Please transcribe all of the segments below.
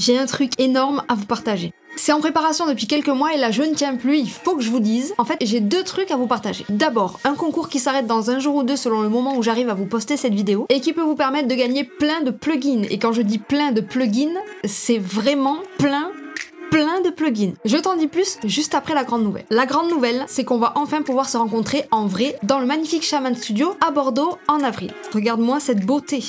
j'ai un truc énorme à vous partager. C'est en préparation depuis quelques mois et là je ne tiens plus, il faut que je vous dise. En fait, j'ai deux trucs à vous partager. D'abord, un concours qui s'arrête dans un jour ou deux selon le moment où j'arrive à vous poster cette vidéo et qui peut vous permettre de gagner plein de plugins. Et quand je dis plein de plugins, c'est vraiment plein de plugins. Je t'en dis plus juste après la grande nouvelle. La grande nouvelle, c'est qu'on va enfin pouvoir se rencontrer en vrai dans le magnifique Shaman Studio à Bordeaux en avril. Regarde-moi cette beauté.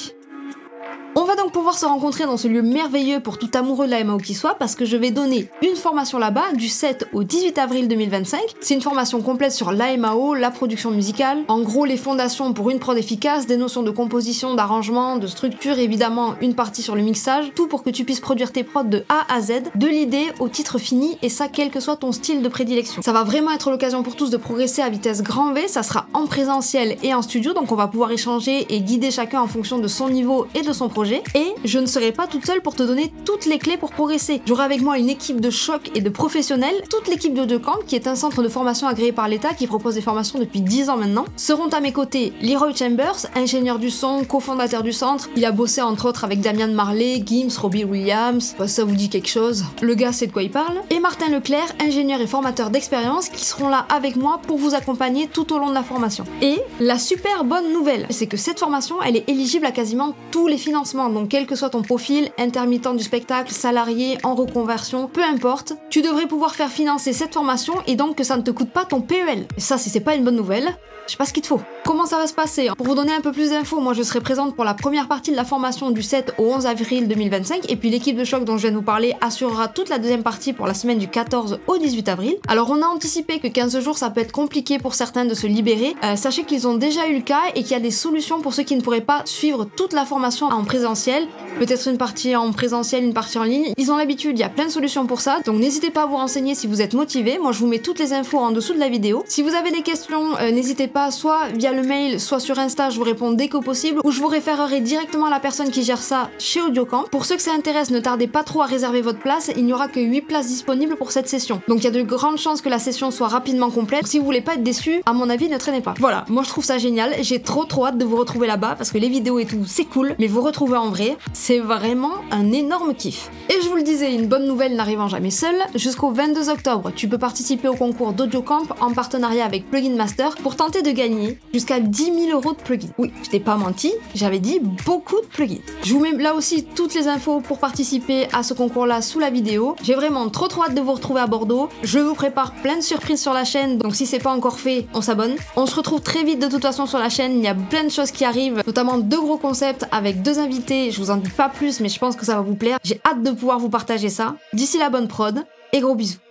On va donc pouvoir se rencontrer dans ce lieu merveilleux pour tout amoureux de la MAO qui soit, parce que je vais donner une formation là-bas du 7 au 18 avril 2025. C'est une formation complète sur la MAO, la production musicale, en gros les fondations pour une prod efficace, des notions de composition, d'arrangement, de structure, évidemment une partie sur le mixage, tout pour que tu puisses produire tes prods de A à Z, de l'idée au titre fini, et ça quel que soit ton style de prédilection. Ça va vraiment être l'occasion pour tous de progresser à vitesse grand V, ça sera en présentiel et en studio, donc on va pouvoir échanger et guider chacun en fonction de son niveau et de son projet. Et je ne serai pas toute seule pour te donner toutes les clés pour progresser. J'aurai avec moi une équipe de choc et de professionnels. Toute l'équipe de Decamp, qui est un centre de formation agréé par l'État qui propose des formations depuis 10 ans maintenant, seront à mes côtés Leroy Chambers, ingénieur du son, cofondateur du centre. Il a bossé entre autres avec Damien Marley, Gims, Robbie Williams, ça vous dit quelque chose? Le gars sait de quoi il parle. Et Martin Leclerc, ingénieur et formateur d'expérience, qui seront là avec moi pour vous accompagner tout au long de la formation. Et la super bonne nouvelle, c'est que cette formation, elle est éligible à quasiment tous les financements. Donc quel que soit ton profil, intermittent du spectacle, salarié, en reconversion, peu importe, tu devrais pouvoir faire financer cette formation et donc que ça ne te coûte pas ton PEL. Et ça, si c'est pas une bonne nouvelle, je sais pas ce qu'il te faut. Comment ça va se passer? Pour vous donner un peu plus d'infos, moi je serai présente pour la première partie de la formation du 7 au 11 avril 2025 et puis l'équipe de choc dont je viens de vous parler assurera toute la deuxième partie pour la semaine du 14 au 18 avril. Alors on a anticipé que 15 jours ça peut être compliqué pour certains de se libérer. Sachez qu'ils ont déjà eu le cas et qu'il y a des solutions pour ceux qui ne pourraient pas suivre toute la formation en présentiel, peut-être une partie en présentiel, une partie en ligne. Ils ont l'habitude, il y a plein de solutions pour ça, donc n'hésitez pas à vous renseigner si vous êtes motivé. Moi je vous mets toutes les infos en dessous de la vidéo. Si vous avez des questions, n'hésitez pas, soit via le mail, soit sur Insta, je vous réponds dès que possible, ou je vous référerai directement à la personne qui gère ça chez Audiocamp. Pour ceux que ça intéresse, ne tardez pas trop à réserver votre place, il n'y aura que 8 places disponibles pour cette session. Donc il y a de grandes chances que la session soit rapidement complète. Si vous voulez pas être déçu, à mon avis, ne traînez pas. Voilà, moi je trouve ça génial, j'ai trop hâte de vous retrouver là-bas, parce que les vidéos et tout, c'est cool, mais vous retrouver en vrai, c'est vraiment un énorme kiff. Et je vous le disais, une bonne nouvelle n'arrivant jamais seule, jusqu'au 22 octobre, tu peux participer au concours d'Audiocamp en partenariat avec Plugin Master pour tenter de gagner jusqu'à 10 000 € de plugins. Oui, je t'ai pas menti, j'avais dit beaucoup de plugins. Je vous mets là aussi toutes les infos pour participer à ce concours-là sous la vidéo. J'ai vraiment trop hâte de vous retrouver à Bordeaux. Je vous prépare plein de surprises sur la chaîne, donc si c'est pas encore fait, on s'abonne. On se retrouve très vite de toute façon sur la chaîne, il y a plein de choses qui arrivent, notamment deux gros concepts avec deux invités, je vous en dis pas plus mais je pense que ça va vous plaire, j'ai hâte de pouvoir vous partager ça. D'ici la bonne prod et gros bisous.